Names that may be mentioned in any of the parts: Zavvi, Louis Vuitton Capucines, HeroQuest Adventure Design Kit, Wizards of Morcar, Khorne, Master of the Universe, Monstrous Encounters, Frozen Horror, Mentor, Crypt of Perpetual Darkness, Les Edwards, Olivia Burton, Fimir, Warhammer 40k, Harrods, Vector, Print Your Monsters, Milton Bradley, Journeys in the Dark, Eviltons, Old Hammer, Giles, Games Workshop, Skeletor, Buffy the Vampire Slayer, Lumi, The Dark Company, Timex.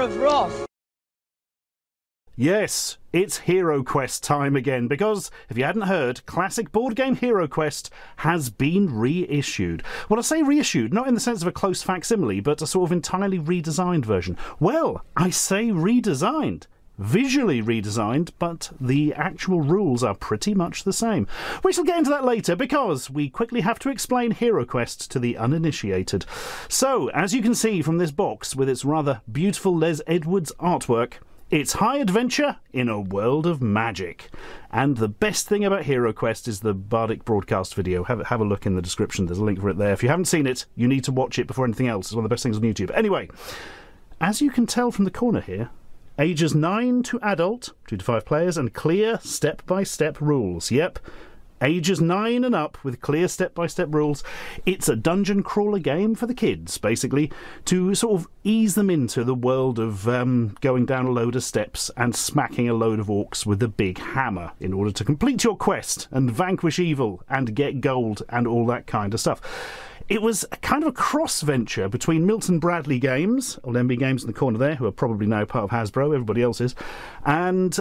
Fire of Roth. Yes, it's HeroQuest time again, because, if you hadn't heard, classic board game HeroQuest has been reissued. Well, I say reissued, not in the sense of a close facsimile, but a sort of entirely redesigned version. Well, I say redesigned. Visually redesigned, but the actual rules are pretty much the same. We shall get into that later, because we quickly have to explain HeroQuest to the uninitiated. So, as you can see from this box, with its rather beautiful Les Edwards artwork, it's high adventure in a world of magic. And the best thing about HeroQuest is the Bardic Broadcast video. Have a look in the description, there's a link for it there. If you haven't seen it, you need to watch it before anything else. It's one of the best things on YouTube. Anyway, as you can tell from the corner here, ages 9 to adult, 2 to 5 players, and clear step-by-step rules. Yep, ages 9 and up with clear step-by-step rules. It's a dungeon crawler game for the kids, basically, to sort of ease them into the world of going down a load of steps and smacking a load of orcs with a big hammer in order to complete your quest and vanquish evil and get gold and all that kind of stuff. It was a kind of a cross-venture between Milton Bradley Games, old MB Games in the corner there, who are probably now part of Hasbro, everybody else is, and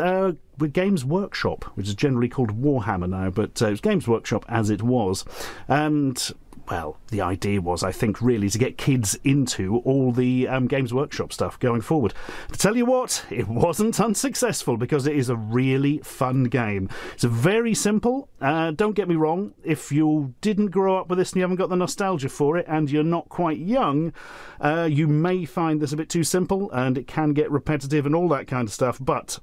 with Games Workshop, which is generally called Warhammer now, but it was Games Workshop as it was. And, well, the idea was, I think, really to get kids into all the Games Workshop stuff going forward. But tell you what, it wasn't unsuccessful, because it is a really fun game. It's very simple. Don't get me wrong, if you didn't grow up with this and you haven't got the nostalgia for it and you're not quite young, you may find this a bit too simple and it can get repetitive and all that kind of stuff, but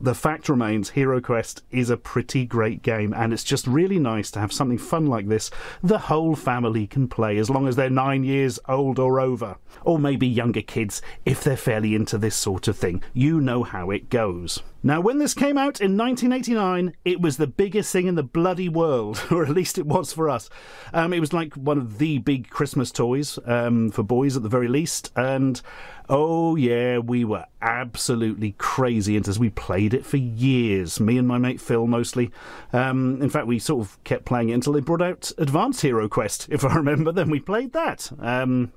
the fact remains, HeroQuest is a pretty great game, and it's just really nice to have something fun like this the whole family can play, as long as they're 9 years old or over. Or maybe younger kids, if they're fairly into this sort of thing. You know how it goes. Now, when this came out in 1989, it was the biggest thing in the bloody world, or at least it was for us. It was like one of the big Christmas toys for boys at the very least, and oh yeah, we were absolutely crazy into this. We played it for years, me and my mate Phil mostly. In fact, we sort of kept playing it until they brought out Advanced HeroQuest, if I remember, then we played that.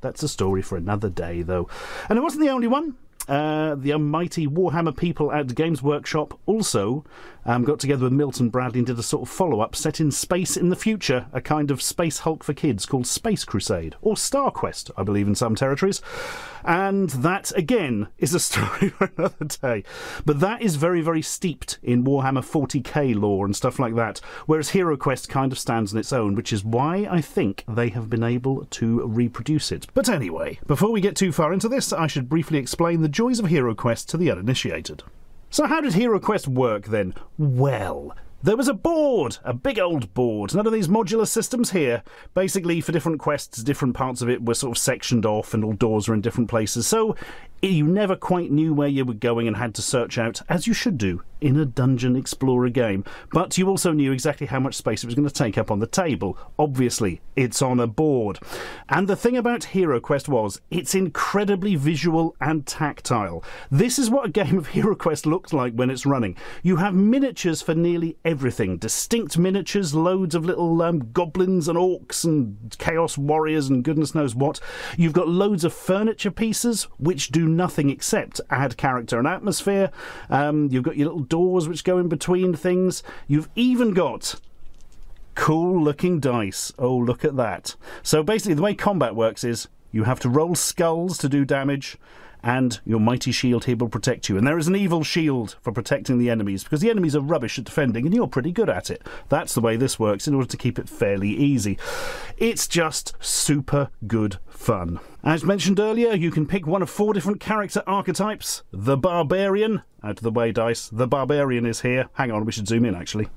That's a story for another day, though. And it wasn't the only one. The almighty Warhammer people at Games Workshop also got together with Milton Bradley and did a sort of follow-up set in space in the future, a kind of Space Hulk for kids called Space Crusade, or Star Quest, I believe, in some territories. And that, again, is a story for another day. But that is very, very steeped in Warhammer 40k lore and stuff like that, whereas HeroQuest kind of stands on its own, which is why I think they have been able to reproduce it. But anyway, before we get too far into this, I should briefly explain the joys of HeroQuest to the uninitiated. So how did HeroQuest work then? Well, there was a board, a big old board. None of these modular systems here. Basically, for different quests, different parts of it were sort of sectioned off and all doors are in different places. So you never quite knew where you were going and had to search out, as you should do in a dungeon explorer game. But you also knew exactly how much space it was going to take up on the table. Obviously, it's on a board. And the thing about HeroQuest was, it's incredibly visual and tactile. This is what a game of HeroQuest looked like when it's running. You have miniatures for nearly everything. Distinct miniatures, loads of little goblins and orcs and chaos warriors and goodness knows what. You've got loads of furniture pieces, which do nothing except add character and atmosphere. You've got your little doors which go in between things. You've even got cool looking dice. Oh, look at that. So basically the way combat works is you have to roll skulls to do damage, and your mighty shield here will protect you. And there is an evil shield for protecting the enemies, because the enemies are rubbish at defending and you're pretty good at it. That's the way this works in order to keep it fairly easy. It's just super good fun. As mentioned earlier, you can pick one of four different character archetypes. The Barbarian, out of the way dice, the Barbarian is here. Hang on, we should zoom in actually.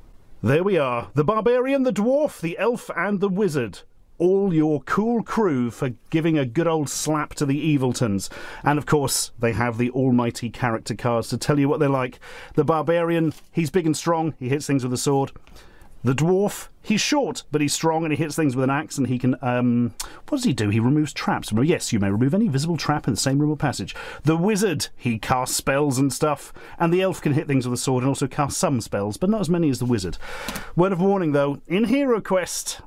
There we are. The Barbarian, the Dwarf, the Elf and the Wizard. All your cool crew for giving a good old slap to the Eviltons. And of course, they have the almighty character cards to tell you what they're like. The Barbarian, he's big and strong, he hits things with a sword. The Dwarf, he's short, but he's strong and he hits things with an axe and he can, what does he do? He removes traps. Yes, you may remove any visible trap in the same room or passage. The Wizard, he casts spells and stuff. And the Elf can hit things with a sword and also cast some spells, but not as many as the Wizard. Word of warning though, in HeroQuest,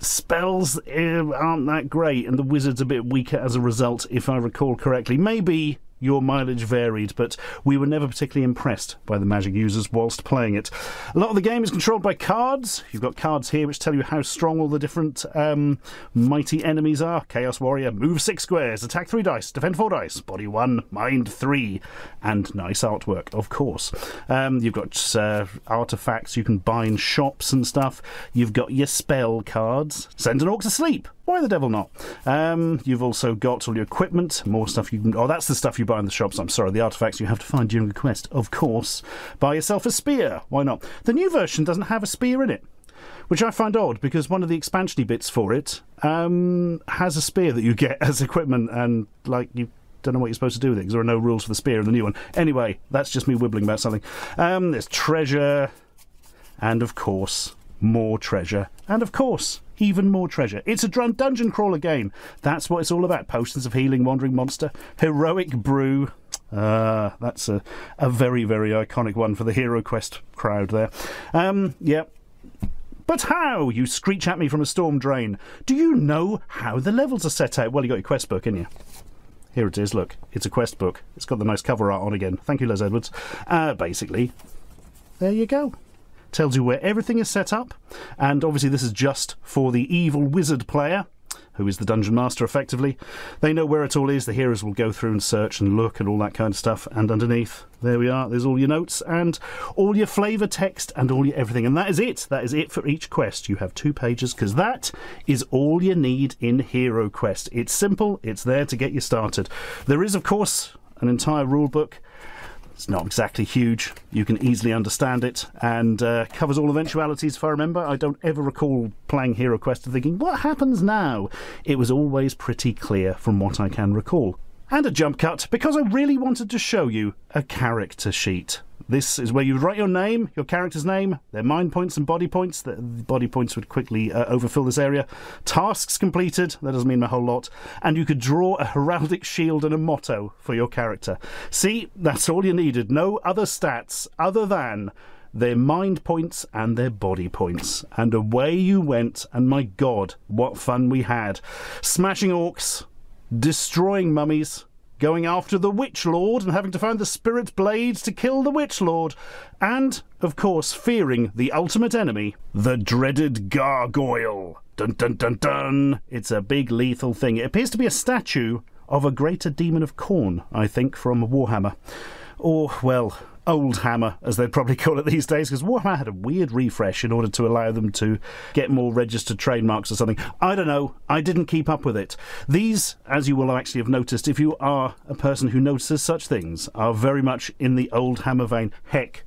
spells aren't that great and the Wizard's a bit weaker as a result, if I recall correctly. Maybe your mileage varied, but we were never particularly impressed by the magic users whilst playing it. A lot of the game is controlled by cards. You've got cards here which tell you how strong all the different mighty enemies are. Chaos Warrior, move 6 squares, attack 3 dice, defend 4 dice, body 1, mind 3, and nice artwork, of course. You've got artifacts you can buy in shops and stuff. You've got your spell cards. Send an orc to sleep. Why the devil not? You've also got all your equipment, more stuff you can... Oh, that's the stuff you buy in the shops, I'm sorry. The artifacts you have to find during the quest, of course. Buy yourself a spear. Why not? The new version doesn't have a spear in it, which I find odd, because one of the expansion-y bits for it has a spear that you get as equipment, and, like, you don't know what you're supposed to do with it, because there are no rules for the spear in the new one. Anyway, that's just me wibbling about something. There's treasure, and, of course, more treasure, and, of course... even more treasure. It's a dungeon crawler game. That's what it's all about. Potions of healing, wandering monster, heroic brew. That's a very, very iconic one for the HeroQuest crowd there. Yeah. But how? You screech at me from a storm drain. Do you know how the levels are set out? Well, you got your quest book, haven't you? Here it is. Look, it's a quest book. It's got the nice cover art on again. Thank you, Les Edwards. Basically, there you go. Tells you where everything is set up, and obviously this is just for the evil wizard player, who is the dungeon master effectively. They know where it all is. The heroes will go through and search and look and all that kind of stuff, and underneath there we are, there's all your notes and all your flavor text and all your everything, and that is it. That is it for each quest. You have 2 pages, because that is all you need in HeroQuest. It's simple, it's there to get you started. There is, of course, an entire rule book. It's not exactly huge. You can easily understand it, and covers all eventualities, if I remember. I don't ever recall playing HeroQuest and thinking, what happens now? It was always pretty clear from what I can recall. And a jump cut, because I really wanted to show you a character sheet. This is where you write your name, your character's name, their mind points and body points. The body points would quickly overfill this area. Tasks completed, that doesn't mean a whole lot. And you could draw a heraldic shield and a motto for your character. See, that's all you needed. No other stats other than their mind points and their body points. And away you went, and my God, what fun we had. Smashing orcs, destroying mummies, going after the Witch Lord and having to find the Spirit Blades to kill the Witch Lord, and, of course, fearing the ultimate enemy, the dreaded gargoyle. Dun dun dun dun! It's a big lethal thing. It appears to be a statue of a greater demon of Khorne, I think, from Warhammer. Or, well, Old Hammer, as they'd probably call it these days, because Warhammer had a weird refresh in order to allow them to get more registered trademarks or something. I don't know. I didn't keep up with it. These, as you will actually have noticed, if you are a person who notices such things, are very much in the Old Hammer vein. Heck,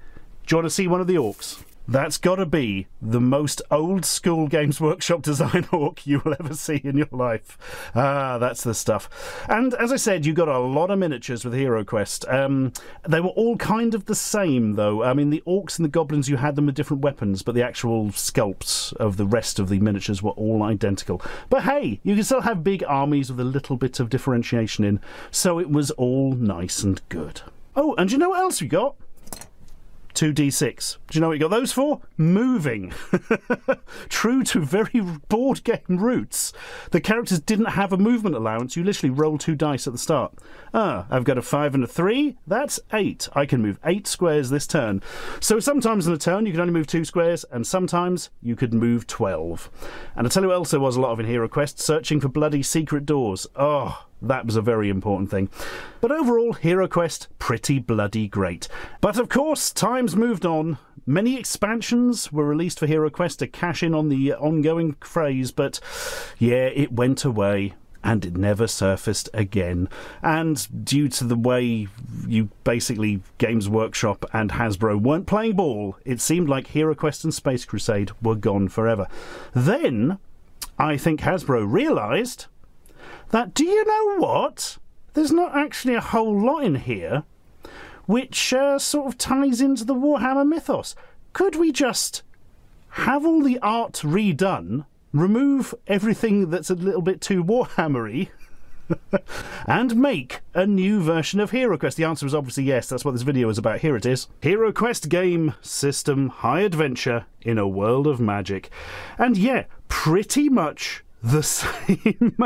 do you want to see one of the orcs? That's got to be the most old-school Games Workshop design orc you will ever see in your life. Ah, that's the stuff. And, as I said, you got a lot of miniatures with HeroQuest. They were all kind of the same, though. I mean, the orcs and the goblins, you had them with different weapons, but the actual sculpts of the rest of the miniatures were all identical. But hey, you can still have big armies with a little bit of differentiation in, so it was all nice and good. Oh, and you know what else we got? 2d6. Do you know what you got those for? Moving. True to very board game roots, the characters didn't have a movement allowance. You literally roll 2 dice at the start. Ah, I've got a 5 and a 3. That's 8. I can move 8 squares this turn. So sometimes in a turn you can only move 2 squares, and sometimes you could move 12. And I tell you what else there was a lot of in HeroQuest: searching for bloody secret doors. Oh, that was a very important thing. But overall, HeroQuest, pretty bloody great. But of course, time's moved on. Many expansions were released for HeroQuest to cash in on the ongoing craze, but yeah, it went away. And it never surfaced again. And due to the way you basically Games Workshop and Hasbro weren't playing ball, it seemed like HeroQuest and Space Crusade were gone forever. Then, I think Hasbro realised that, do you know what? There's not actually a whole lot in here which sort of ties into the Warhammer mythos. Could we just have all the art redone, remove everything that's a little bit too Warhammery, and make a new version of HeroQuest? The answer is obviously yes. That's what this video is about. Here it is. HeroQuest Game System High Adventure in a World of Magic. And yeah, pretty much the same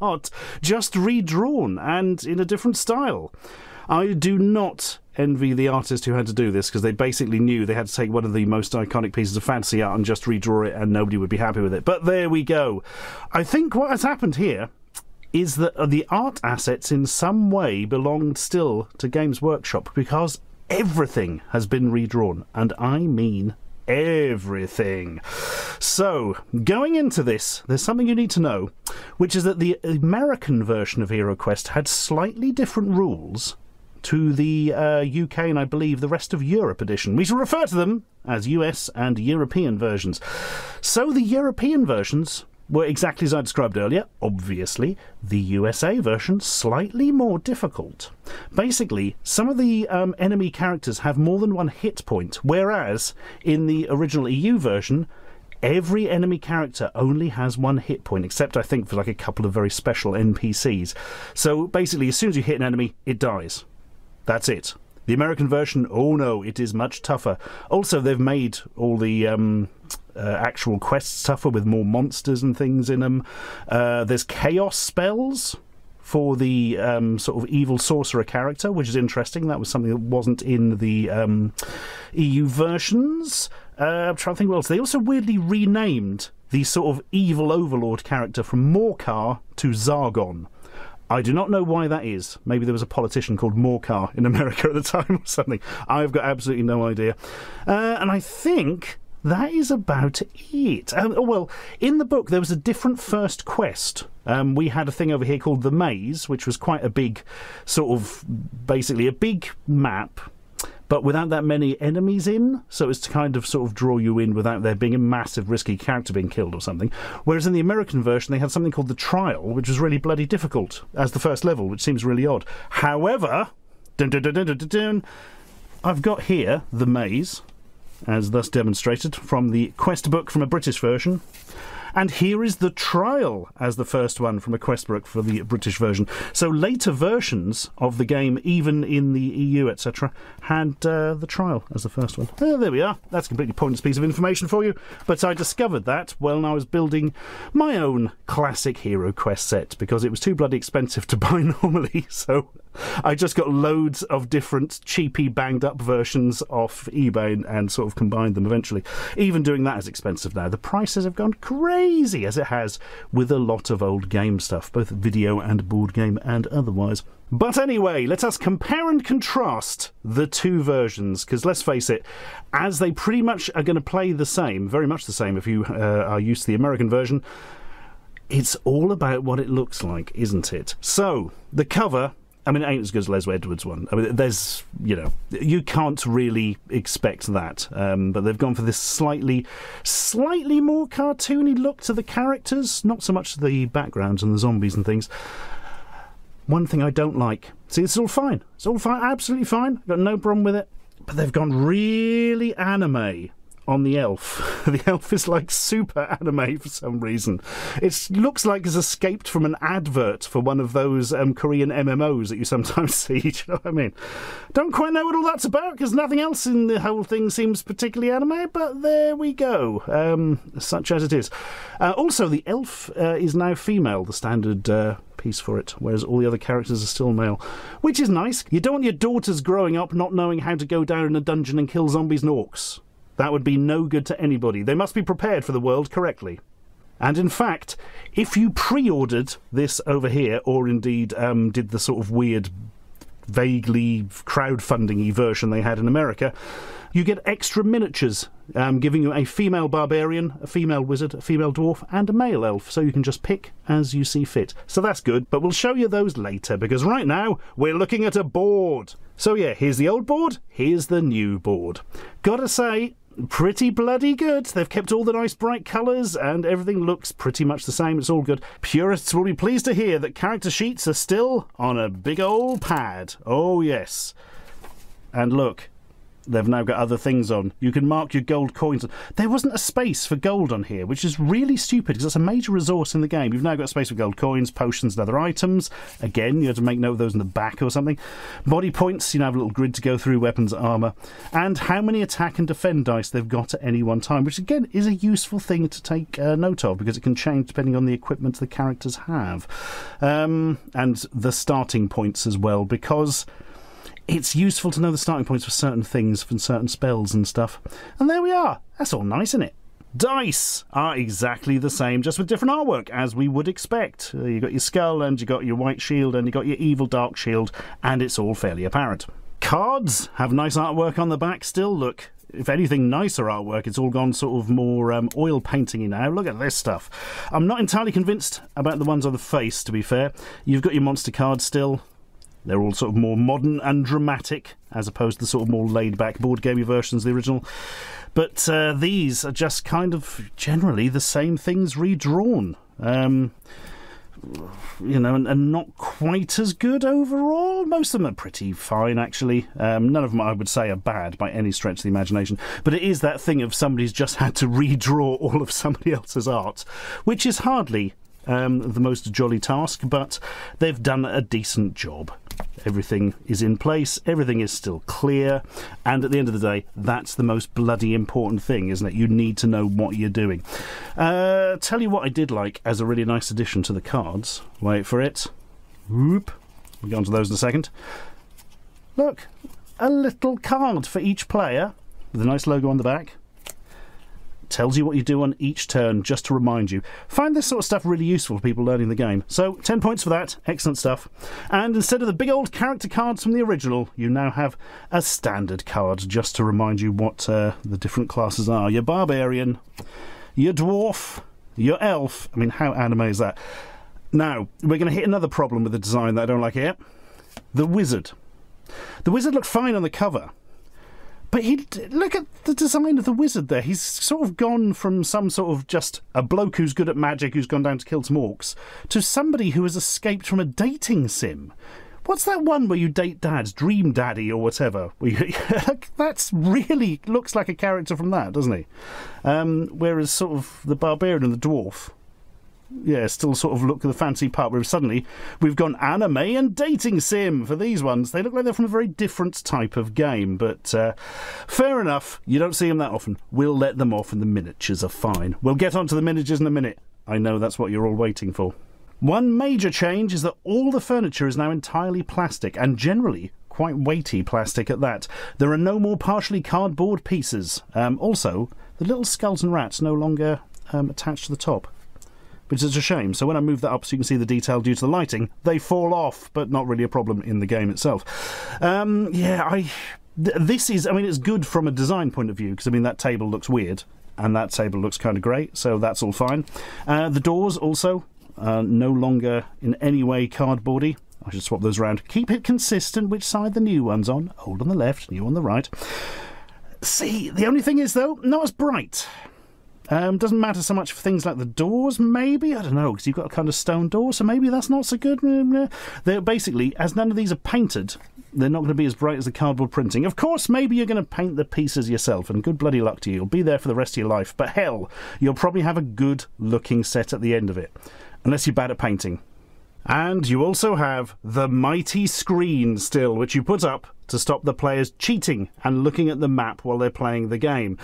art, just redrawn and in a different style. I do not envy the artist who had to do this, because they basically knew they had to take one of the most iconic pieces of fantasy art and just redraw it, and nobody would be happy with it. But there we go. I think what has happened here is that the art assets in some way belonged still to Games Workshop, because everything has been redrawn, and I mean everything. So, going into this, there's something you need to know, which is that the American version of HeroQuest had slightly different rules to the UK and I believe the rest of Europe edition. We shall refer to them as US and European versions. So the European versions were exactly as I described earlier. Obviously, the USA version, slightly more difficult. Basically, some of the enemy characters have more than one hit point, whereas in the original EU version, every enemy character only has one hit point, except I think for like a couple of very special NPCs. So basically, as soon as you hit an enemy, it dies. That's it. The American version, oh no, it is much tougher. Also, they've made all the actual quests tougher with more monsters and things in them. There's chaos spells for the sort of evil sorcerer character, which is interesting. That was something that wasn't in the EU versions. I'm trying to think what else. They also weirdly renamed the sort of evil overlord character from Morcar to Zargon. I do not know why that is. Maybe there was a politician called Morcar in America at the time or something. I've got absolutely no idea. And I think that is about it. Well, in the book, there was a different first quest. We had a thing over here called The Maze, which was quite a big, sort of, basically a big map, but without that many enemies in, so it's to kind of sort of draw you in without there being a massive risky character being killed or something. Whereas in the American version, they had something called The Trial, which was really bloody difficult as the first level, which seems really odd. However, dun, dun, dun, dun, dun, dun, I've got here The Maze, as thus demonstrated from the quest book from a British version. And here is The Trial as the first one from a quest book for the British version. So later versions of the game, even in the EU, etc., had The Trial as the first one. Oh, there we are. That's a completely pointless piece of information for you, but I discovered that when I was building my own classic HeroQuest set, because it was too bloody expensive to buy normally, so I just got loads of different cheapy, banged-up versions off eBay and sort of combined them eventually. Even doing that is expensive now. The prices have gone crazy, as it has with a lot of old game stuff, both video and board game and otherwise. But anyway, let us compare and contrast the two versions, because let's face it, as they pretty much are going to play the same, very much the same if you are used to the American version, it's all about what it looks like, isn't it? So, the cover, I mean, it ain't as good as Les Edwards' one. I mean, there's, you know, you can't really expect that. But they've gone for this slightly more cartoony look to the characters, not so much the backgrounds and the zombies and things. One thing I don't like. See, it's all fine. It's all fine, absolutely fine. I've got no problem with it. But they've gone really anime on the elf. The elf is like super anime for some reason. It looks like it's escaped from an advert for one of those Korean MMOs that you sometimes see. Do you know what I mean? Don't quite know what all that's about, because nothing else in the whole thing seems particularly anime, but there we go. Such as it is. Also, the elf is now female, the standard piece for it, whereas all the other characters are still male, which is nice. You don't want your daughters growing up not knowing how to go down in a dungeon and kill zombies and orcs. That would be no good to anybody. They must be prepared for the world correctly. And in fact, if you pre-ordered this over here, or indeed did the sort of weird, vaguely crowdfunding-y version they had in America, you get extra miniatures, giving you a female barbarian, a female wizard, a female dwarf, and a male elf, so you can just pick as you see fit. So that's good, but we'll show you those later, because right now we're looking at a board. So yeah, here's the old board, here's the new board. Gotta say, pretty bloody good. They've kept all the nice bright colours and everything looks pretty much the same. It's all good. Purists will be pleased to hear that character sheets are still on a big old pad. Oh yes. And look, they've now got other things on. You can mark your gold coins. There wasn't a space for gold on here, which is really stupid, because that's a major resource in the game. You've now got space for gold coins, potions and other items. Again, you have to make note of those in the back or something. Body points, you now have a little grid to go through, weapons, armour. And how many attack and defend dice they've got at any one time, which again is a useful thing to take note of, because it can change depending on the equipment the characters have. And the starting points as well, because it's useful to know the starting points for certain things, for certain spells and stuff. And there we are. That's all nice, isn't it? Dice are exactly the same, just with different artwork, as we would expect. You've got your skull, and you've got your white shield, and you've got your evil dark shield, and it's all fairly apparent. Cards have nice artwork on the back still. Look, if anything, nicer artwork. It's all gone sort of more oil painting-y now. Look at this stuff. I'm not entirely convinced about the ones on the face, to be fair. You've got your monster cards still. They're all sort of more modern and dramatic, as opposed to the sort of more laid-back board gamey versions of the original. But these are just kind of generally the same things redrawn. You know, and not quite as good overall. Most of them are pretty fine, actually. None of them, I would say, are bad by any stretch of the imagination. But it is that thing of somebody's just had to redraw all of somebody else's art, which is hardly the most jolly task, but they've done a decent job. Everything is in place, everything is still clear, and at the end of the day, that's the most bloody important thing, isn't it? You need to know what you're doing. Tell you what I did like as a really nice addition to the cards. Wait for it. Whoop. We'll get onto those in a second. Look, a little card for each player with a nice logo on the back. Tells you what you do on each turn, just to remind you. Find this sort of stuff really useful for people learning the game. So, 10 points for that. Excellent stuff. And instead of the big old character cards from the original, you now have a standard card, just to remind you what the different classes are. Your barbarian, your dwarf, your elf. I mean, how anime is that? Now, we're going to hit another problem with the design that I don't like here. The wizard. The wizard looked fine on the cover. But look at the design of the wizard there. He's sort of gone from some sort of just a bloke who's good at magic who's gone down to kill some orcs to somebody who has escaped from a dating sim. What's that one where you date dads? Dream Daddy or whatever. That's really looks like a character from that, doesn't he? Whereas sort of the barbarian and the dwarf, yeah, still sort of look at the fancy part where suddenly we've gone anime and dating sim for these ones. They look like they're from a very different type of game, but fair enough, you don't see them that often. We'll let them off and the miniatures are fine. We'll get onto the miniatures in a minute. I know that's what you're all waiting for. One major change is that all the furniture is now entirely plastic, and generally quite weighty plastic at that. There are no more partially cardboard pieces. Also, the little skulls and rats no longer attached to the top, which is a shame. So when I move that up so you can see the detail due to the lighting, they fall off, but not really a problem in the game itself. This is, I mean, it's good from a design point of view, because, I mean, that table looks weird, and that table looks kind of great, so that's all fine. The doors also no longer in any way cardboardy. I should swap those around. Keep it consistent, which side the new one's on. Old on the left, new on the right. See, the only thing is, though, not as bright. Doesn't matter so much for things like the doors, maybe? I don't know, because you've got a kind of stone door, so maybe that's not so good. They're basically, as none of these are painted, they're not going to be as bright as the cardboard printing. Of course, maybe you're going to paint the pieces yourself, and good bloody luck to you. You'll be there for the rest of your life, but hell, you'll probably have a good-looking set at the end of it, unless you're bad at painting. And you also have the mighty screen still, which you put up to stop the players cheating and looking at the map while they're playing the game.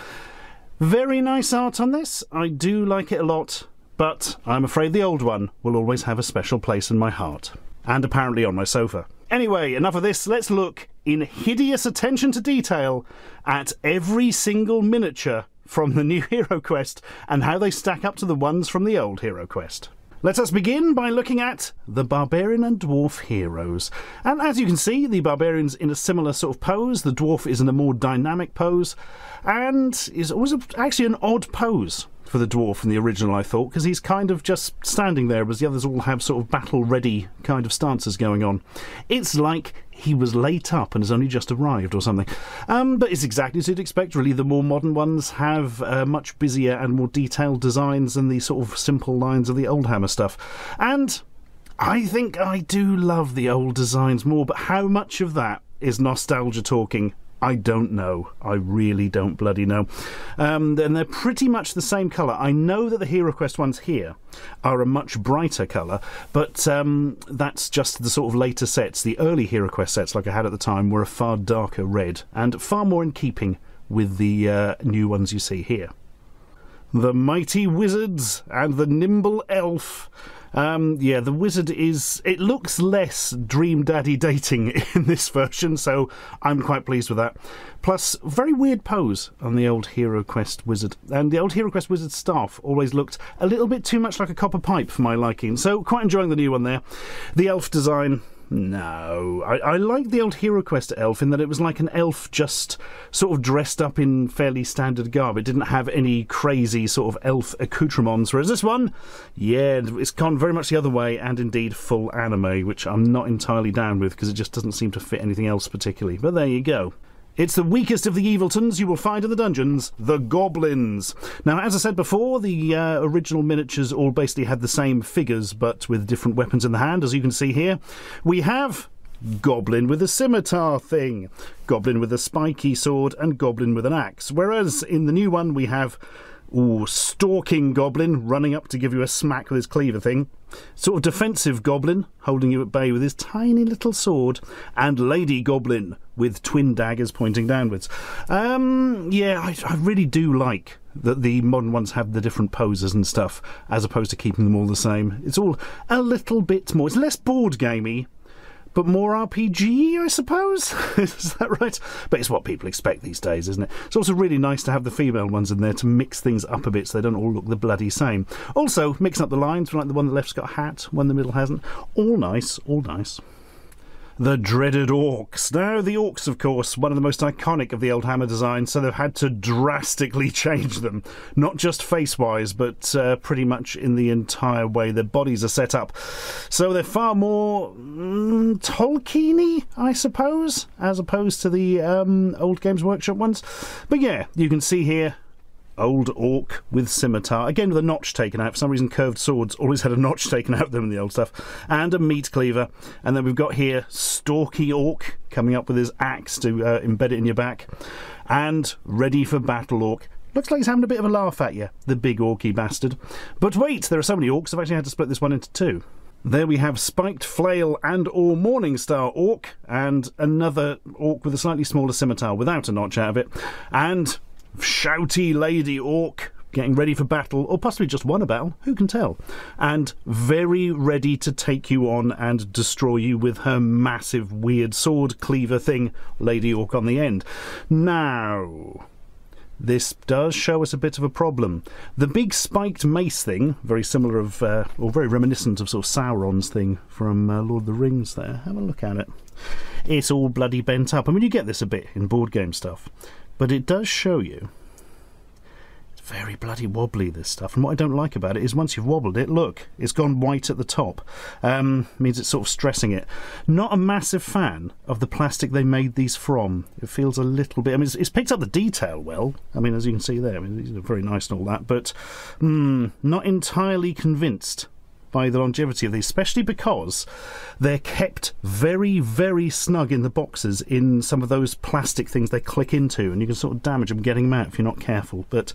Very nice art on this. I do like it a lot, but I'm afraid the old one will always have a special place in my heart. And apparently on my sofa. Anyway, enough of this. Let's look in hideous attention to detail at every single miniature from the new HeroQuest and how they stack up to the ones from the old HeroQuest. Let us begin by looking at the Barbarian and Dwarf heroes. And as you can see, the Barbarian's in a similar sort of pose, the Dwarf is in a more dynamic pose, and is always actually an odd pose for the Dwarf in the original, I thought, because he's kind of just standing there, whereas the others all have sort of battle-ready kind of stances going on. It's like he was late up and has only just arrived or something. But it's exactly as you'd expect, really. The more modern ones have much busier and more detailed designs than the sort of simple lines of the Old Hammer stuff. And I think I do love the old designs more, but how much of that is nostalgia talking? I don't know. I really don't bloody know. And they're pretty much the same colour. I know that the HeroQuest ones here are a much brighter colour, but that's just the sort of later sets. The early HeroQuest sets, like I had at the time, were a far darker red, and far more in keeping with the new ones you see here. The mighty wizards and the nimble elf. Yeah, the wizard is... It looks less Dream Daddy dating in this version, so I'm quite pleased with that. Plus, very weird pose on the old HeroQuest wizard. And the old HeroQuest wizard staff always looked a little bit too much like a copper pipe for my liking, so quite enjoying the new one there. The elf design... No, I like the old HeroQuest elf in that it was like an elf just sort of dressed up in fairly standard garb. It didn't have any crazy sort of elf accoutrements, whereas this one, yeah, it's gone very much the other way, and indeed full anime, which I'm not entirely down with because it just doesn't seem to fit anything else particularly, but there you go. It's the weakest of the Eviltons you will find in the dungeons, the Goblins. Now, as I said before, the original miniatures all basically had the same figures, but with different weapons in the hand, as you can see here. We have Goblin with a scimitar thing, Goblin with a spiky sword, and Goblin with an axe. Whereas in the new one, we have... Ooh, stalking goblin, running up to give you a smack with his cleaver thing. Sort of defensive goblin, holding you at bay with his tiny little sword. And lady goblin, with twin daggers pointing downwards. Yeah, I really do like that the modern ones have the different poses and stuff, as opposed to keeping them all the same. It's all a little bit more... It's less board gamey, but more RPG, I suppose? Is that right? But it's what people expect these days, isn't it? It's also really nice to have the female ones in there to mix things up a bit so they don't all look the bloody same. Also, mixing up the lines, like the one on the left's got a hat, one in the middle hasn't. All nice, all nice. The dreaded orcs. Now, the orcs, of course, one of the most iconic of the Old Hammer designs, so they've had to drastically change them. Not just face-wise, but pretty much in the entire way their bodies are set up. So they're far more Tolkien-y, I suppose, as opposed to the old Games Workshop ones. But yeah, you can see here, old orc with scimitar, again with a notch taken out. For some reason curved swords always had a notch taken out of them in the old stuff, and a meat cleaver. And then we've got here stalky orc coming up with his axe to embed it in your back, and ready for battle orc. Looks like he's having a bit of a laugh at you, the big orky bastard. But wait, there are so many orcs I've actually had to split this one into two. There we have Spiked Flail and or Morningstar orc, and another orc with a slightly smaller scimitar without a notch out of it, and shouty lady orc getting ready for battle, or possibly just won a battle, who can tell, and very ready to take you on and destroy you with her massive weird sword cleaver thing, lady orc on the end. Now, this does show us a bit of a problem. The big spiked mace thing, very similar of, or very reminiscent of sort of Sauron's thing from Lord of the Rings there. Have a look at it. It's all bloody bent up. I mean, you get this a bit in board game stuff, but it does show you. It's very bloody wobbly, this stuff, and what I don't like about it is once you've wobbled it, look, it's gone white at the top. Means it's sort of stressing it. Not a massive fan of the plastic they made these from. It feels a little bit... I mean, it's picked up the detail well. I mean, as you can see there, I mean, these are very nice and all that, but not entirely convinced by the longevity of these, especially because they're kept very, very snug in the boxes in some of those plastic things they click into, and you can sort of damage them getting them out if you're not careful. But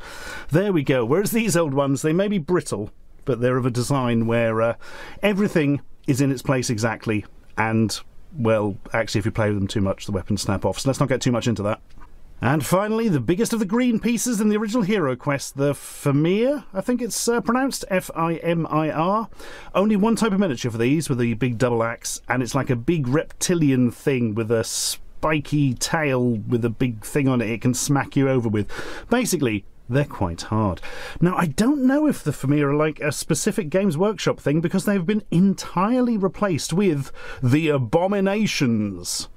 there we go. Whereas these old ones, they may be brittle, but they're of a design where everything is in its place exactly, and, well, actually if you play with them too much, the weapons snap off, so let's not get too much into that. And finally, the biggest of the green pieces in the original HeroQuest, the Fimir, I think it's pronounced, F-I-M-I-R. Only one type of miniature for these, with the big double axe, and it's like a big reptilian thing with a spiky tail with a big thing on it it can smack you over with. Basically, they're quite hard. Now, I don't know if the Fimir are like a specific Games Workshop thing, because they've been entirely replaced with the Abominations,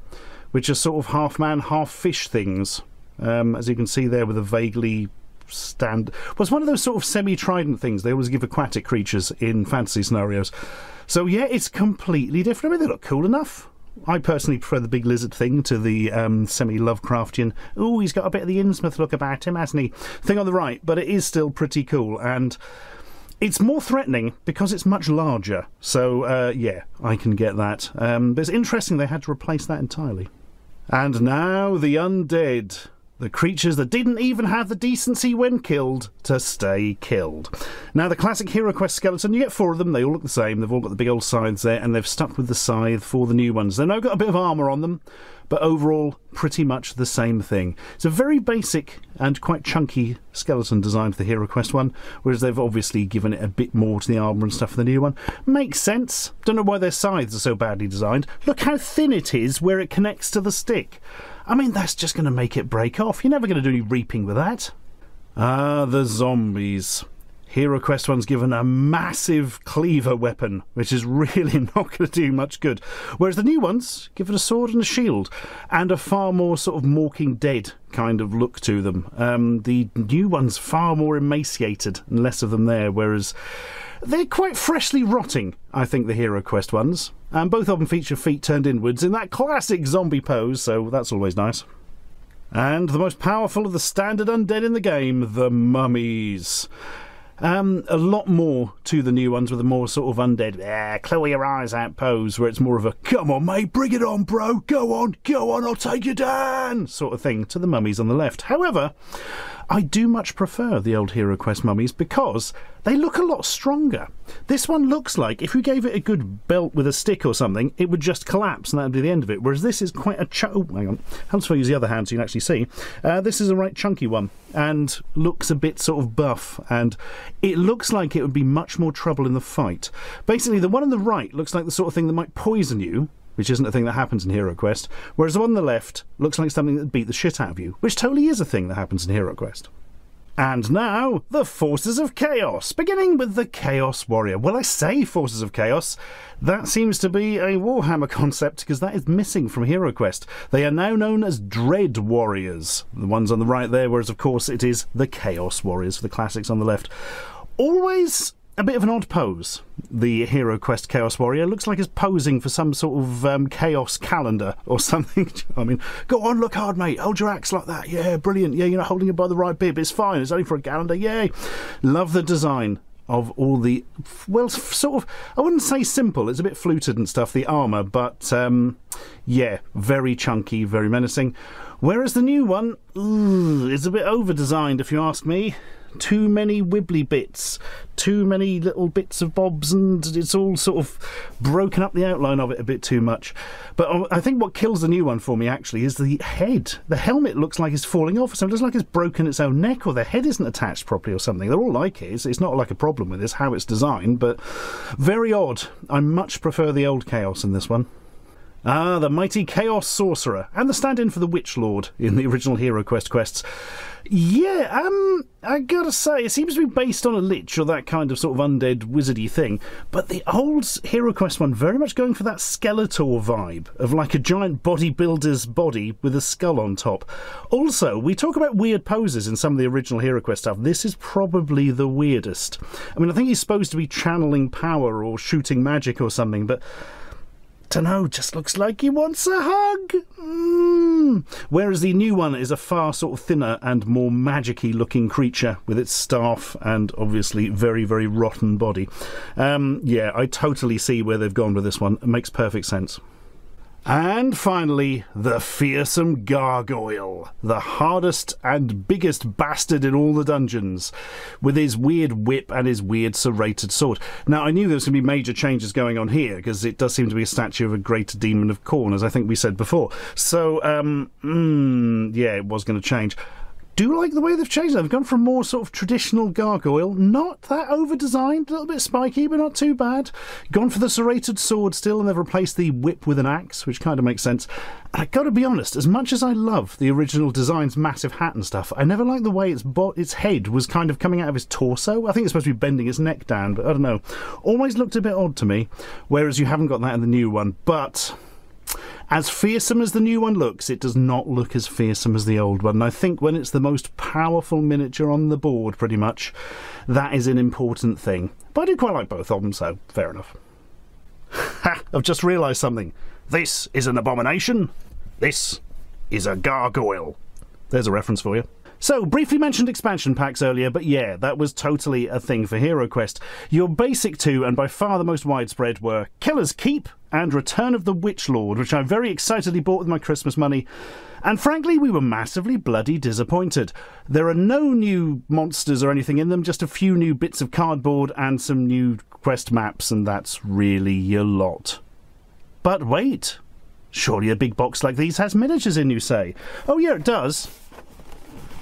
which are sort of half-man, half-fish things. As you can see there with a vaguely was one of those sort of semi-trident things they always give aquatic creatures in fantasy scenarios. So yeah, it's completely different. I mean, they look cool enough. I personally prefer the big lizard thing to the semi-Lovecraftian, ooh, he's got a bit of the Innsmouth look about him, hasn't he, thing on the right, but it is still pretty cool, and it's more threatening because it's much larger. So yeah, I can get that. But it's interesting they had to replace that entirely. And now the undead. The creatures that didn't even have the decency when killed to stay killed. Now, the classic HeroQuest skeleton, you get four of them, they all look the same, they've all got the big old scythes there, and they've stuck with the scythe for the new ones. They've now got a bit of armour on them, but overall pretty much the same thing. It's a very basic and quite chunky skeleton design for the HeroQuest one, whereas they've obviously given it a bit more to the armour and stuff than the new one. Makes sense. Don't know why their scythes are so badly designed. Look how thin it is where it connects to the stick. I mean, that's just going to make it break off. You're never going to do any reaping with that. Ah, the zombies. HeroQuest one's given a massive cleaver weapon, which is really not going to do much good. Whereas the new one's given a sword and a shield, and a far more sort of Walking Dead kind of look to them. The new one's far more emaciated and less of them there, whereas they're quite freshly rotting, I think, the HeroQuest ones. And both of them feature feet turned inwards in that classic zombie pose, so that's always nice. And the most powerful of the standard undead in the game, the mummies. A lot more to the new ones with a more sort of undead, claw your eyes out pose, where it's more of a, come on mate, bring it on bro, go on, I'll take you down, sort of thing to the mummies on the left. However, I do much prefer the old HeroQuest mummies because they look a lot stronger. This one looks like if you gave it a good belt with a stick or something, it would just collapse and that would be the end of it, whereas this is quite a oh, hang on, helps if I use the other hand so you can actually see. This is a right chunky one and looks a bit sort of buff, and it looks like it would be much more trouble in the fight. Basically, the one on the right looks like the sort of thing that might poison you, which isn't a thing that happens in HeroQuest, whereas the one on the left looks like something that would beat the shit out of you, which totally is a thing that happens in HeroQuest. And now, the Forces of Chaos, beginning with the Chaos Warrior. Well, I say Forces of Chaos, that seems to be a Warhammer concept because that is missing from HeroQuest. They are now known as Dread Warriors, the ones on the right there, whereas of course it is the Chaos Warriors for the classics on the left. Always a bit of an odd pose, the HeroQuest Chaos Warrior. Looks like it's posing for some sort of chaos calendar or something. I mean, go on, look hard, mate. Hold your axe like that. Yeah, brilliant. Yeah, you're not holding it by the right bib. It's fine. It's only for a calendar. Yay. Love the design of all the, well, sort of, I wouldn't say simple. It's a bit fluted and stuff, the armour, but yeah, very chunky, very menacing. Whereas the new one is a bit over-designed, if you ask me. Too many wibbly bits, too many little bits of bobs, and it's all sort of broken up the outline of it a bit too much. But I think what kills the new one for me actually is the head. The helmet looks like it's falling off, so it looks like it's broken its own neck, or the head isn't attached properly or something. They're all like it. It's not like a problem with this, how it's designed, but very odd. I much prefer the old Chaos in this one. Ah, the mighty Chaos Sorcerer, and the stand-in for the Witch Lord in the original HeroQuest quests. Yeah, I gotta say, it seems to be based on a lich or that kind of sort of undead wizardy thing, but the old HeroQuest one very much going for that Skeletor vibe of like a giant bodybuilder's body with a skull on top. Also, we talk about weird poses in some of the original HeroQuest stuff. This is probably the weirdest. I mean, I think he's supposed to be channeling power or shooting magic or something, but dunno, just looks like he wants a hug. Whereas the new one is a far sort of thinner and more magic-y looking creature with its staff and obviously very, very rotten body. Yeah, I totally see where they've gone with this one. It makes perfect sense. And finally, the fearsome gargoyle, the hardest and biggest bastard in all the dungeons, with his weird whip and his weird serrated sword. Now, I knew there was going to be major changes going on here, because it does seem to be a statue of a greater demon of Khorne, as I think we said before. So, yeah, it was going to change. Do like the way they've changed it. They've gone from more sort of traditional gargoyle, not that over-designed, a little bit spiky, but not too bad. Gone for the serrated sword still, and they've replaced the whip with an axe, which kind of makes sense. And I've got to be honest, as much as I love the original design's massive hat and stuff, I never liked the way its head was kind of coming out of his torso. I think it's supposed to be bending its neck down, but I don't know. Always looked a bit odd to me, whereas you haven't got that in the new one, but as fearsome as the new one looks, it does not look as fearsome as the old one. And I think when it's the most powerful miniature on the board, pretty much, that is an important thing. But I do quite like both of them, so fair enough. Ha! I've just realised something. This is an abomination. This is a gargoyle. There's a reference for you. So, briefly mentioned expansion packs earlier, but yeah, that was totally a thing for HeroQuest. Your basic two, and by far the most widespread, were Kellar's Keep and Return of the Witch Lord, which I very excitedly bought with my Christmas money, and frankly, we were massively bloody disappointed. There are no new monsters or anything in them, just a few new bits of cardboard and some new quest maps, and that's really a lot. But wait, Surely a big box like these has miniatures in, you say? Oh yeah, it does.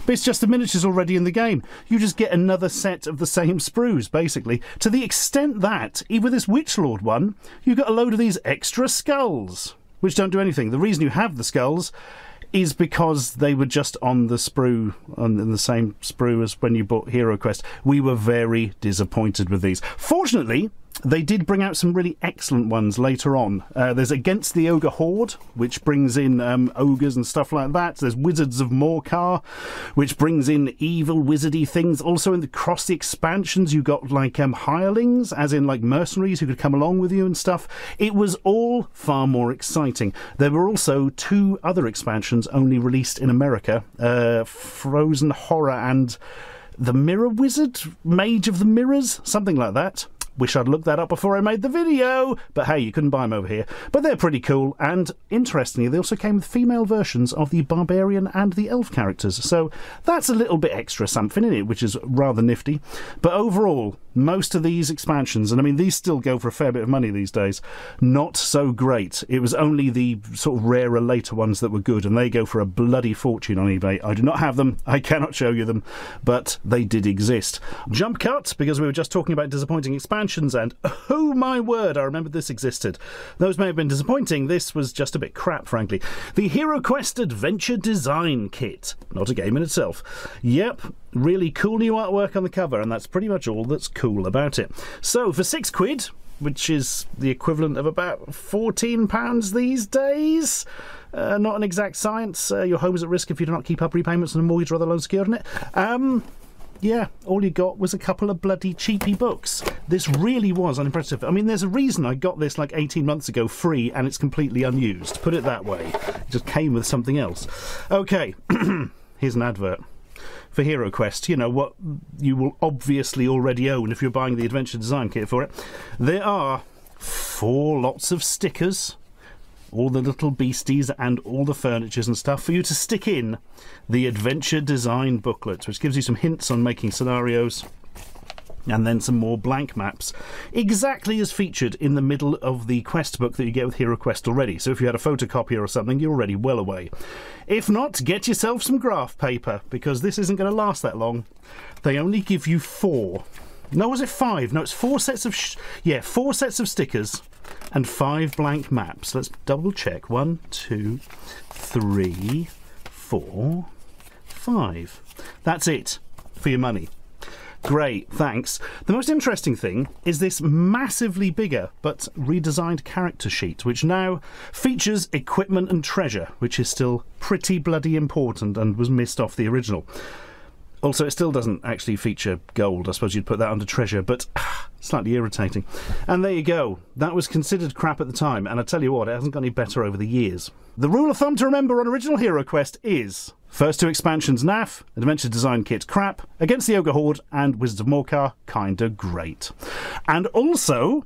But it's just the miniatures already in the game. You just get another set of the same sprues, basically. To the extent that, even with this Witch Lord one, you got a load of these extra skulls, which don't do anything. The reason you have the skulls is because they were just on the sprue, on the same sprue as when you bought HeroQuest. We were very disappointed with these. Fortunately, they did bring out some really excellent ones later on. There's Against the Ogre Horde, which brings in ogres and stuff like that. There's Wizards of Morcar, which brings in evil wizardy things. Also in the Cross the expansions, you got like hirelings, as in like mercenaries who could come along with you and stuff. It was all far more exciting. There were also two other expansions only released in America, Frozen Horror and the Mirror Wizard, Mage of the Mirrors, something like that. Wish I'd looked that up before I made the video, but hey, you couldn't buy them over here. But they're pretty cool, and interestingly, they also came with female versions of the Barbarian and the Elf characters, so that's a little bit extra something in it, which is rather nifty. But overall, most of these expansions, and I mean, these still go for a fair bit of money these days, not so great. It was only the sort of rarer later ones that were good, and they go for a bloody fortune on eBay. I do not have them, I cannot show you them, but they did exist. Jump cut, because we were just talking about disappointing expansions, and oh my word, I remembered this existed. Those may have been disappointing, this was just a bit crap, frankly. The HeroQuest Adventure Design Kit. Not a game in itself. Yep, really cool new artwork on the cover, and that's pretty much all that's cool about it. So, for £6, which is the equivalent of about £14 these days. Not an exact science. Your home is at risk if you do not keep up repayments and a mortgage or other loan secured on it. Yeah, all you got was a couple of bloody cheapy books. This really was unimpressive. I mean, there's a reason I got this like 18 months ago free and it's completely unused. Put it that way. It just came with something else. Okay, here's an advert for HeroQuest, you know, what you will obviously already own if you're buying the Adventure Design Kit for it. There are 4 lots of stickers, all the little beasties and all the furnitures and stuff for you to stick in the adventure design booklet, which gives you some hints on making scenarios and then some more blank maps, exactly as featured in the middle of the quest book that you get with HeroQuest already. So if you had a photocopier or something, you're already well away. If not, get yourself some graph paper, because this isn't going to last that long. They only give you 4. No, was it 5? No, it's 4 sets of... 4 sets of stickers and 5 blank maps. Let's double check. 1, 2, 3, 4, 5. That's it for your money. Great, thanks. The most interesting thing is this massively bigger but redesigned character sheet, which now features equipment and treasure, which is still pretty bloody important and was missed off the original. Also, it still doesn't actually feature gold. I suppose you'd put that under treasure, but slightly irritating. And there you go. That was considered crap at the time, and I tell you what, it hasn't got any better over the years. The rule of thumb to remember on original HeroQuest is first 2 expansions naff, Adventure Design Kit crap, Against the Ogre Horde and Wizards of Morcar kinda great. And also,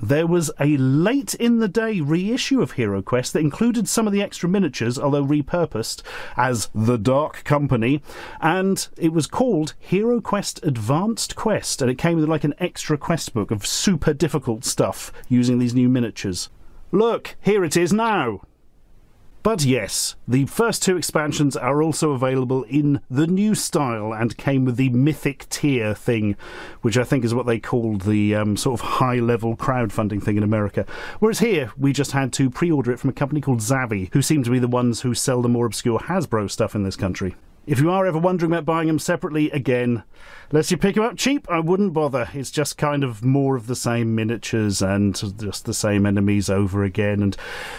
there was a late-in-the-day reissue of HeroQuest that included some of the extra miniatures, although repurposed as The Dark Company, and it was called HeroQuest Advanced Quest, and it came with like an extra quest book of super difficult stuff using these new miniatures. Look, here it is now! But yes, the first 2 expansions are also available in the new style and came with the Mythic Tier thing, which I think is what they called the sort of high-level crowdfunding thing in America. Whereas here, we just had to pre-order it from a company called Zavvi, who seem to be the ones who sell the more obscure Hasbro stuff in this country. If you are ever wondering about buying them separately, again, unless you pick them up cheap, I wouldn't bother. It's just kind of more of the same miniatures and just the same enemies over again. And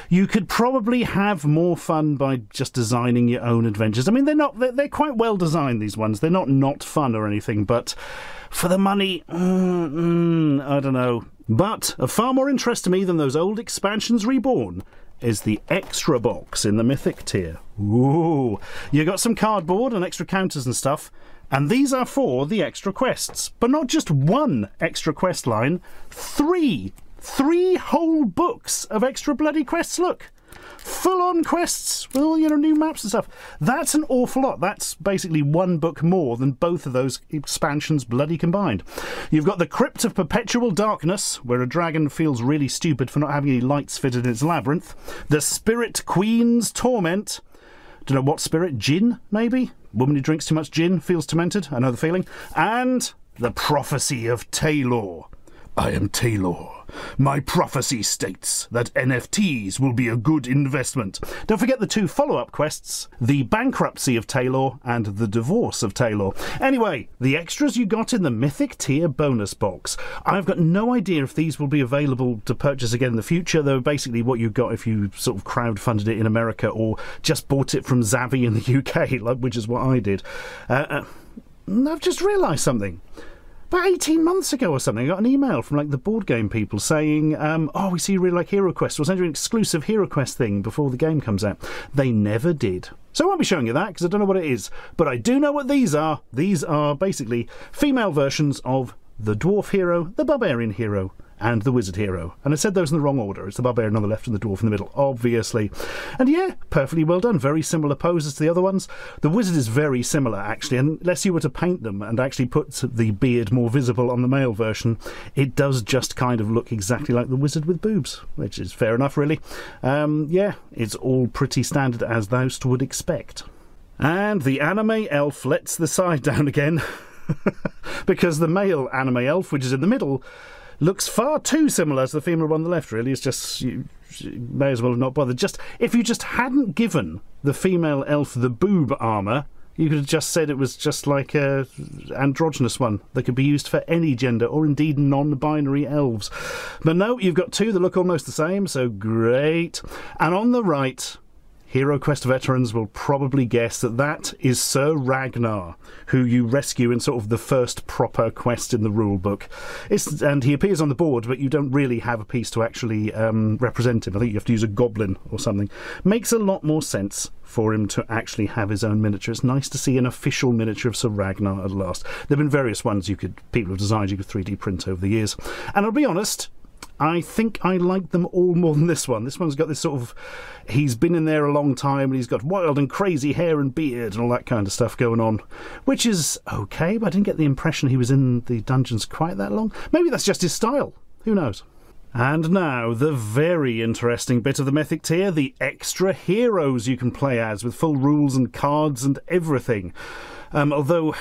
you could probably have more fun by just designing your own adventures. I mean, they're quite well designed, these ones. They're not fun or anything, but for the money, I don't know. But of far more interest to me than those old expansions reborn is the extra box in the Mythic Tier. Ooh, you got some cardboard and extra counters and stuff, and these are for the extra quests. But not just one extra quest line, 3 whole books of extra bloody quests. Look, full-on quests with all, you know, new maps and stuff. That's an awful lot. That's basically one book more than both of those expansions bloody combined. You've got the Crypt of Perpetual Darkness, where a dragon feels really stupid for not having any lights fitted in its labyrinth. The Spirit Queen's Torment. Don't know what spirit, gin maybe? Woman who drinks too much gin feels tormented, I know the feeling. And the Prophecy of Taylor. I am Taylor. My prophecy states that NFTs will be a good investment. Don't forget the two follow-up quests, the Bankruptcy of Taylor and the Divorce of Taylor. Anyway, the extras you got in the Mythic Tier bonus box. I've got no idea if these will be available to purchase again in the future. They were basically what you got if you sort of crowdfunded it in America or just bought it from Zavvi in the UK, which is what I did. I've just realised something. About 18 months ago or something, I got an email from like the board game people saying, oh, we see you really like HeroQuest. We'll send you an exclusive HeroQuest thing before the game comes out. They never did. So I won't be showing you that because I don't know what it is. But I do know what these are. These are basically female versions of the Dwarf Hero, the Barbarian Hero, and the Wizard Hero. And I said those in the wrong order. It's the Barbarian on the left and the Dwarf in the middle, obviously. And yeah, perfectly well done. Very similar poses to the other ones. The Wizard is very similar, actually. Unless you were to paint them and actually put the beard more visible on the male version, it does just kind of look exactly like the Wizard with boobs, which is fair enough, really. Yeah, it's all pretty standard as thou would expect. And the anime elf lets the side down again because the male anime elf, which is in the middle, looks far too similar to the female one on the left, really. It's just, you may as well have not bothered. Just, if you just hadn't given the female elf the boob armour, you could have just said it was just like a androgynous one that could be used for any gender, or indeed non-binary elves. But no, you've got two that look almost the same, so great. And on the right, HeroQuest veterans will probably guess that that is Sir Ragnar, who you rescue in sort of the first proper quest in the rulebook. And he appears on the board, but you don't really have a piece to actually represent him. I think you have to use a goblin or something. Makes a lot more sense for him to actually have his own miniature. It's nice to see an official miniature of Sir Ragnar at last. There have been various ones people have designed, you could 3D print over the years. And I'll be honest, I think I like them all more than this one. This one's got this sort of, he's been in there a long time and he's got wild and crazy hair and beard and all that kind of stuff going on, which is okay, but I didn't get the impression he was in the dungeons quite that long. Maybe that's just his style. Who knows? And now, the very interesting bit of the Mythic Tier, the extra heroes you can play as with full rules and cards and everything. Although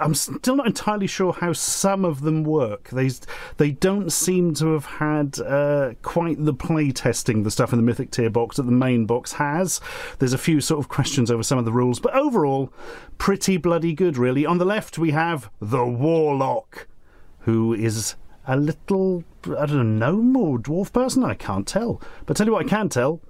I'm still not entirely sure how some of them work. They don't seem to have had quite the play testing, the stuff in the Mythic Tier box that the main box has. There's a few sort of questions over some of the rules, but overall, pretty bloody good, really. On the left, we have the Warlock, who is a little, I don't know, gnome or dwarf person? I can't tell. But tell you what I can tell.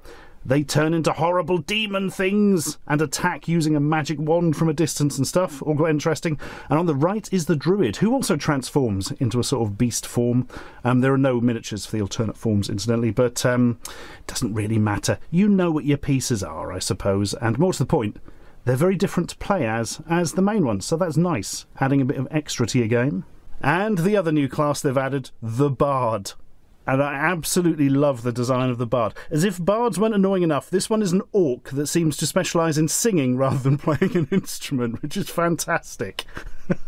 They turn into horrible demon things and attack using a magic wand from a distance and stuff. All quite interesting. And on the right is the Druid, who also transforms into a sort of beast form. There are no miniatures for the alternate forms, incidentally, but it doesn't really matter. You know what your pieces are, I suppose. And more to the point, they're very different to play as the main ones, so that's nice, adding a bit of extra to your game. And the other new class they've added, the Bard. And I absolutely love the design of the Bard. As if bards weren't annoying enough, this one is an orc that seems to specialise in singing rather than playing an instrument, which is fantastic.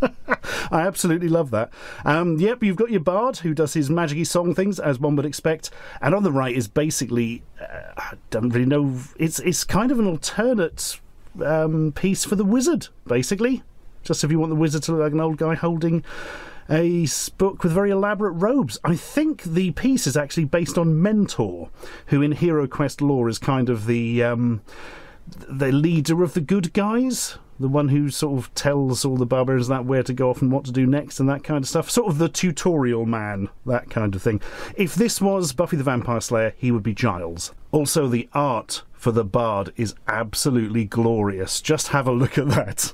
I absolutely love that. Yep, you've got your Bard, who does his magic-y song things, as one would expect. And on the right is basically, I don't really know, it's kind of an alternate piece for the Wizard, basically. Just if you want the Wizard to look like an old guy holding a book with very elaborate robes. I think the piece is actually based on Mentor, who in HeroQuest lore is kind of the leader of the good guys, the one who sort of tells all the barbarians that where to go off and what to do next and that kind of stuff. Sort of the tutorial man, that kind of thing. If this was Buffy the Vampire Slayer, he would be Giles. Also, the art for the bard is absolutely glorious. Just have a look at that.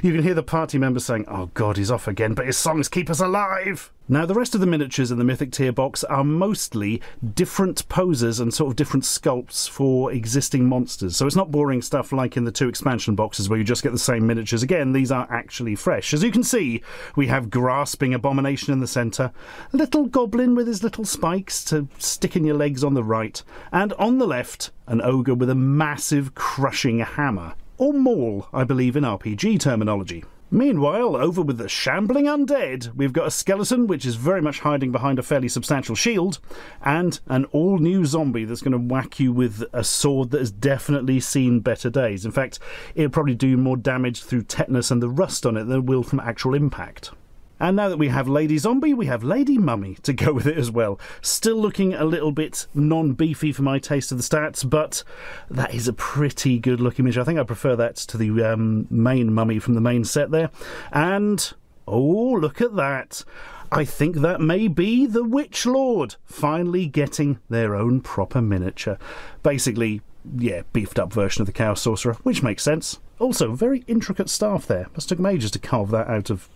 You can hear the party members saying, "Oh God, he's off again, but his songs keep us alive." Now, the rest of the miniatures in the Mythic Tier box are mostly different poses and sort of different sculpts for existing monsters. So it's not boring stuff like in the two expansion boxes where you just get the same miniatures again. These are actually fresh. As you can see, we have Grasping Abomination in the centre, a little goblin with his little spikes to stick in your legs on the right, and on the left, an ogre with a massive crushing hammer. Or maul, I believe, in RPG terminology. Meanwhile, over with the Shambling Undead, we've got a skeleton which is very much hiding behind a fairly substantial shield, and an all-new zombie that's going to whack you with a sword that has definitely seen better days. In fact, it'll probably do more damage through tetanus and the rust on it than it will from actual impact. And now that we have Lady Zombie, we have Lady Mummy to go with it as well. Still looking a little bit non-beefy for my taste of the stats, but that is a pretty good looking image. I think I prefer that to the main mummy from the main set there. And, oh, look at that. I think that may be the Witch Lord, finally getting their own proper miniature. Basically, yeah, beefed up version of the Chaos Sorcerer, which makes sense. Also, very intricate staff there. Must have taken ages to carve that out of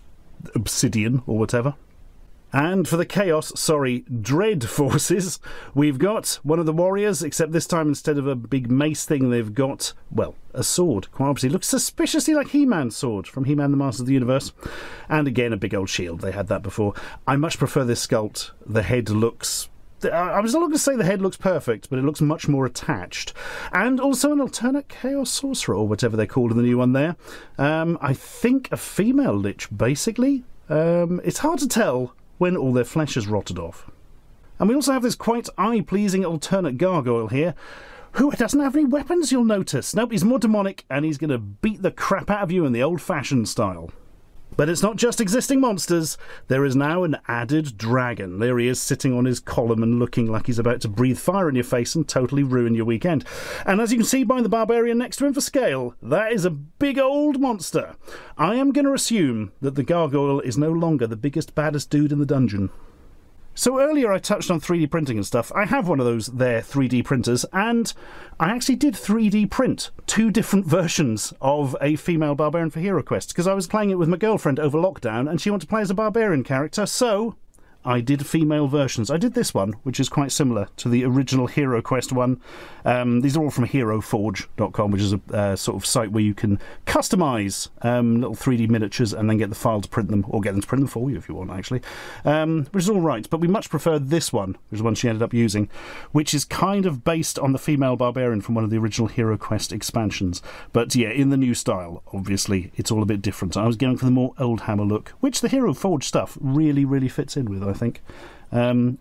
obsidian or whatever. And for the dread forces, we've got one of the warriors, except this time instead of a big mace thing, they've got, well, a sword. Quite obviously looks suspiciously like He-Man's sword from He-Man the Master of the Universe. And again, a big old shield. They had that before. I much prefer this sculpt. The head looks, I was not going to say the head looks perfect, but it looks much more attached. And also an alternate Chaos Sorcerer, or whatever they're called in the new one there. I think a female Lich, basically. It's hard to tell when all their flesh is rotted off. And we also have this quite eye-pleasing alternate gargoyle here, who doesn't have any weapons, you'll notice. Nope, he's more demonic, and he's going to beat the crap out of you in the old-fashioned style. But it's not just existing monsters, there is now an added dragon. There he is sitting on his column and looking like he's about to breathe fire in your face and totally ruin your weekend. And as you can see by the barbarian next to him for scale, that is a big old monster. I am going to assume that the gargoyle is no longer the biggest, baddest dude in the dungeon. So earlier I touched on 3D printing and stuff. I have one of those there 3D printers, and I actually did 3D print 2 different versions of a female barbarian for HeroQuest, because I was playing it with my girlfriend over lockdown and she wanted to play as a barbarian character, so I did female versions. I did this one, which is quite similar to the original HeroQuest one. These are all from heroforge.com, which is a sort of site where you can customise little 3D miniatures and then get the file to print them, or get them to print them for you if you want, actually. Which is all right, but we much prefer this one, which is the one she ended up using, which is kind of based on the female barbarian from one of the original HeroQuest expansions. But yeah, in the new style, obviously, it's all a bit different. I was going for the more Old Hammer look, which the HeroForge stuff really, really fits in with, I think.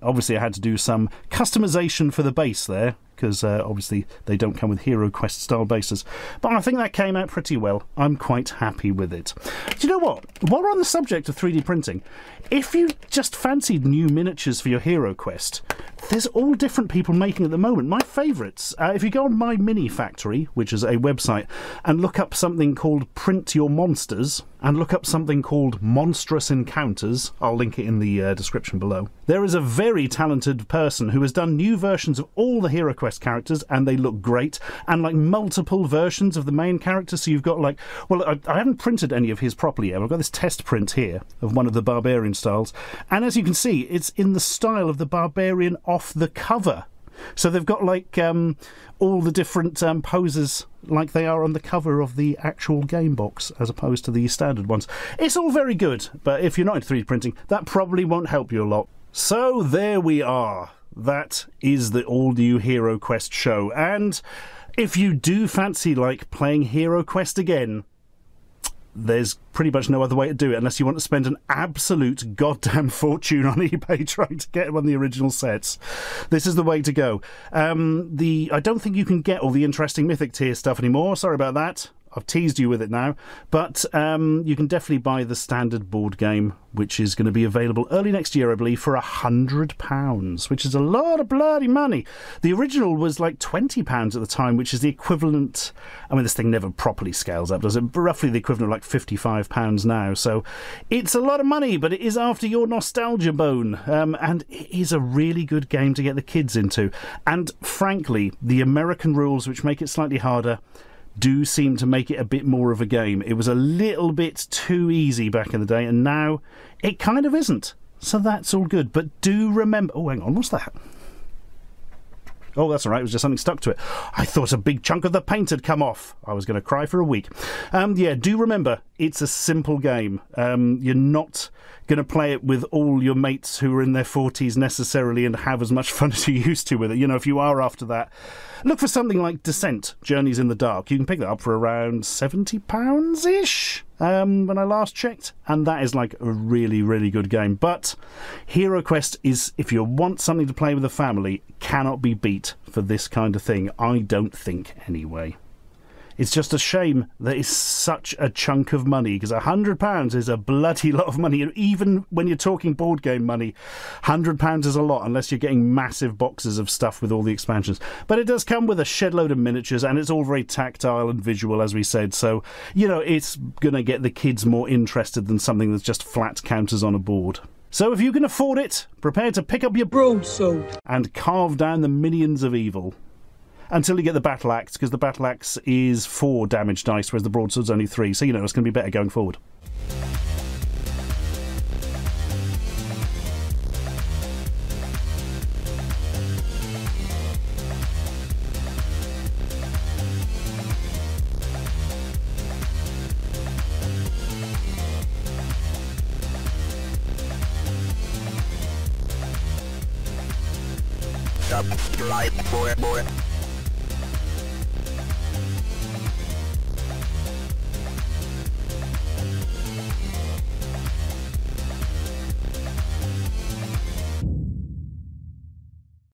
Obviously I had to do some customization for the base there, because obviously they don't come with HeroQuest style bases, but I think that came out pretty well. I'm quite happy with it. Do you know what? While we're on the subject of 3D printing, if you just fancied new miniatures for your HeroQuest, there's all different people making at the moment. My favourites, if you go on My Mini Factory, which is a website, and look up something called Print Your Monsters, and look up something called Monstrous Encounters, I'll link it in the description below. There is a very talented person who has done new versions of all the HeroQuest characters, and they look great, and like multiple versions of the main character, so you've got like, well, I haven't printed any of his properly yet, I've got this test print here of one of the barbarian styles, and as you can see, it's in the style of the barbarian off the cover. So they've got like all the different poses like they are on the cover of the actual game box, as opposed to the standard ones. It's all very good, but if you're not into 3D printing, that probably won't help you a lot. So there we are. That is the all-new HeroQuest show. And if you do fancy like playing HeroQuest again, there's pretty much no other way to do it, unless you want to spend an absolute goddamn fortune on eBay trying to get one of the original sets. This is the way to go. I don't think you can get all the interesting Mythic Tier stuff anymore. Sorry about that. I've teased you with it now, but you can definitely buy the standard board game, which is going to be available early next year, I believe, for £100, which is a lot of bloody money. The original was like £20 at the time, which is the equivalent, I mean, this thing never properly scales up, does it? Roughly the equivalent of like £55 now. So it's a lot of money, but it is after your nostalgia bone. And it is a really good game to get the kids into. And frankly, the American rules, which make it slightly harder, do seem to make it a bit more of a game. It was a little bit too easy back in the day, and now it kind of isn't. So that's all good. But do remember... Oh, hang on, what's that? Oh, that's all right, it was just something stuck to it. I thought a big chunk of the paint had come off. I was going to cry for a week. Yeah, do remember, it's a simple game. You're not going to play it with all your mates who are in their 40s necessarily and have as much fun as you used to with it. You know, if you are after that, look for something like Descent, Journeys in the Dark. You can pick that up for around £70-ish. When I last checked, and that is like a really, really good game. But HeroQuest is, if you want something to play with a family, cannot be beat for this kind of thing, I don't think, anyway. It's just a shame that it's such a chunk of money, because £100 is a bloody lot of money. Even when you're talking board game money, £100 is a lot, unless you're getting massive boxes of stuff with all the expansions. But it does come with a shed load of miniatures, and it's all very tactile and visual, as we said. So, you know, it's going to get the kids more interested than something that's just flat counters on a board. So if you can afford it, prepare to pick up your broadsword and carve down the minions of evil. Until you get the battle axe, because the battle axe is 4 damage dice, whereas the broadsword's only 3. So, you know, it's going to be better going forward.